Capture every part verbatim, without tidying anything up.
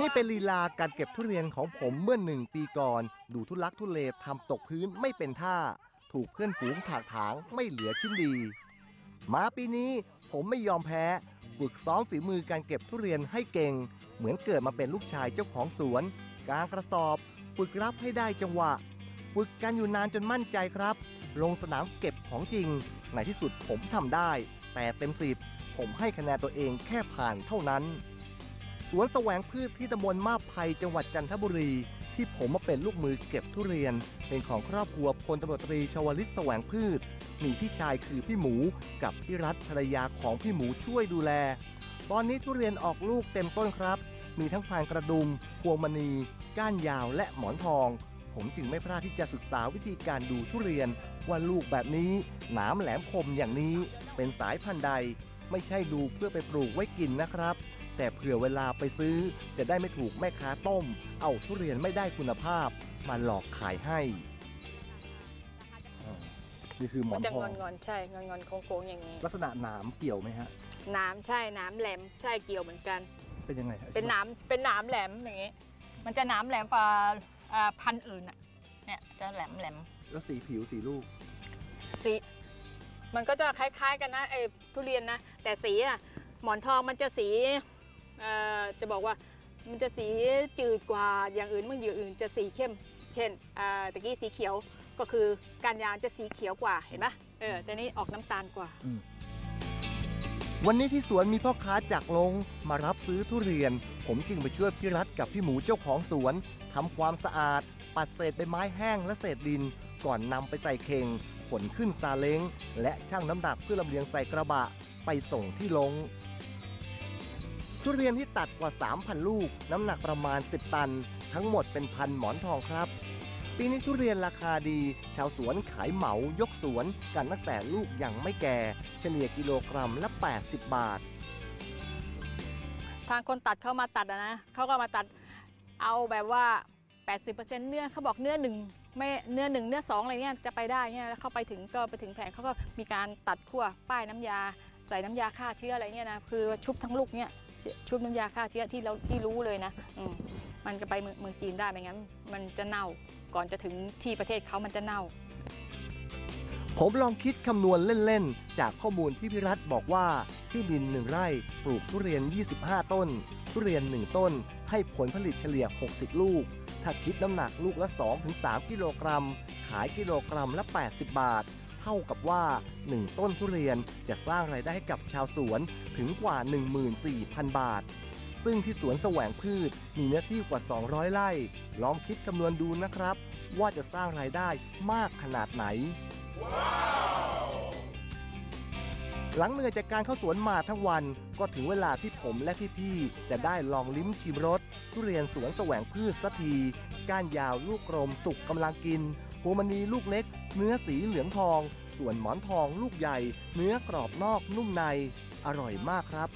นี่เป็นลีลาการเก็บทุเรียนของผมเมื่อหนึ่งปีก่อนดูทุลักทุเลทำตกพื้นไม่เป็นท่าถูกเพื่อนฝูงถากถางไม่เหลือชิ้นดีมาปีนี้ผมไม่ยอมแพ้ฝึกซ้อมฝีมือการเก็บทุเรียนให้เก่งเหมือนเกิดมาเป็นลูกชายเจ้าของสวนกางกระสอบฝึกรับให้ได้จังหวะฝึกกันอยู่นานจนมั่นใจครับลงสนามเก็บของจริงในที่สุดผมทำได้แต่เต็มสิบผมให้คะแนนตัวเองแค่ผ่านเท่านั้นสวนแสวงพืชที่ตำบลมาบไผ่จังหวัดจันทบุรีที่ผมมาเป็นลูกมือเก็บทุเรียนเป็นของครอบครัวพลตำรวจตรีชวลิตแสวงพืชมีพี่ชายคือพี่หมูกับพี่รัฐภรรยาของพี่หมูช่วยดูแลตอนนี้ทุเรียนออกลูกเต็มต้นครับมีทั้งพานกระดุมพวงมณีก้านยาวและหมอนทองผมจึงไม่พลาดที่จะศึกษาวิธีการดูทุเรียนว่าลูกแบบนี้หนามแหลมคมอย่างนี้เป็นสายพันธุ์ใดไม่ใช่ดูเพื่อไปปลูกไว้กินนะครับแต่เผื่อเวลาไปซื้อจะได้ไม่ถูกแม่ค้าต้มเอาทุเรียนไม่ได้คุณภาพมาหลอกขายให้นี่คือหมอนทองงอนๆใช่งอนๆโค้งๆอย่างนี้ลักษณะหนามเกี่ยวไหมฮะหนามใช่หนามแหลมใช่เกี่ยวเหมือนกันเป็นยังไงครับเป็นหนามเป็นหนามแหลมอย่างนี้มันจะหนามแหลมกว่าพันธุ์อื่นอ่ะเนี่ยจะแหลมแหลมแล้วสีผิวสีลูกสีมันก็จะคล้ายๆกันนะไอ้ทุเรียนนะแต่สีอ่ะหมอนทองมันจะสีจะบอกว่ามันจะสีจืดกว่าอย่างอื่นเมื่ออย่างอื่นจะสีเข้มเช่นตะกี้สีเขียวก็คือการยานจะสีเขียวกว่าเห็นไหมเออแต่นี้ออกน้ำตาลกว่าวันนี้ที่สวนมีพ่อค้าจากลงมารับซื้อทุเรียนผมจึงไปช่วยพี่รัฐกับพี่หมูเจ้าของสวนทำความสะอาดปัดเศษใบไม้แห้งและเศษดินก่อนนำไปใส่เข่งขนขึ้นซาเล้งและชั่งน้ำหนักเพื่อลำเลียงใส่กระบะไปส่งที่ลงทุเรียนที่ตัดกว่า สามพัน ลูกน้ำหนักประมาณ สิบ ตันทั้งหมดเป็นพันหมอนทองครับปีนี้ทุเรียนราคาดีชาวสวนขายเหมายกสวนกันตั้งแต่ลูกยังไม่แก่เฉลี่ยกิโลกรัมละแปดสิบบาททางคนตัดเข้ามาตัดนะเขาก็มาตัดเอาแบบว่า แปดสิบเปอร์เซ็นต์ เนื้อเขาบอกเนื้อหนึ่งไม่เนื้อหนึ่งเนื้อสองอะไรเงี้ยจะไปได้เงี้ยแล้วเข้าไปถึงก็ไปถึงแผงเขาก็มีการตัดขั้วป้ายน้ำยาใส่น้ำยาฆ่าเชื้ออะไรเงี้ยนะคือชุบทั้งลูกเนี้ยชุบน้ำยาฆ่าเชื้อที่เราที่รู้เลยนะอืมันจะไปเมืองจีนได้ไม่งั้นมันจะเน่าก่อนจะถึงที่ประเทศเขามันจะเน่าผมลองคิดคำนวณเล่นๆจากข้อมูลที่พิรัตบอกว่าที่ดินหนึ่งไร่ปลูกทุเรียนยี่สิบห้าต้นทุเรียนหนึ่งต้นให้ผลผลิตเฉลี่ยหกสิบลูกถ้าคิดน้ำหนักลูกละ สองถึงสาม กิโลกรัมขายกิโลกรัมละแปดสิบบาทเท่ากับว่าหนึ่งต้นทุเรียนจะสร้างรายได้ให้กับชาวสวนถึงกว่า หนึ่งหมื่นสี่พัน บาทซึ่งที่สวนแสวงพืชมีเนื้อที่กว่าสองร้อยไร่ลองคิดคำนวณดูนะครับว่าจะสร้างรายได้มากขนาดไหน wow. หลังเหนื่อยจากการเข้าสวนมาทั้งวันก็ถึงเวลาที่ผมและพี่ๆจะได้ลองลิ้มชิมรสทุเรียนสวนแสวงพืชสักทีก้านยาวลูกกลมสุกกำลังกินพวงมณีลูกเล็กเนื้อสีเหลืองทองส่วนหมอนทองลูกใหญ่เนื้อกรอบนอกนุ่มในอร่อยมากครับ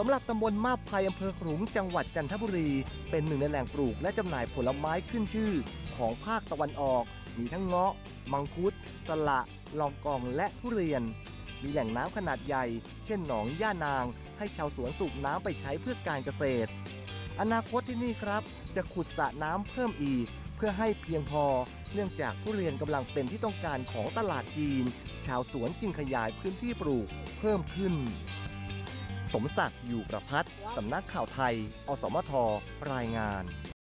สำหรับตำบลมาบไผ่อำเภอขลุงจังหวัดจันทบุรีเป็นหนึ่งในแหล่งปลูกและจำหน่ายผลไม้ขึ้นชื่อของภาคตะวันออกมีทั้งเงาะมังคุดสละลองกองและทุเรียนมีแหล่งน้ำขนาดใหญ่เช่นหนองย่านางให้ชาวสวนสูบน้ำไปใช้เพื่อการเกษตรอนาคตที่นี่ครับจะขุดสระน้ำเพิ่มอีกเพื่อให้เพียงพอเนื่องจากทุเรียนกำลังเป็นที่ต้องการของตลาดจีนชาวสวนจึงขยายพื้นที่ปลูกเพิ่มขึ้นสมศักดิ์ อยู่ประภัสสำนักข่าวไทยอสมทรายงาน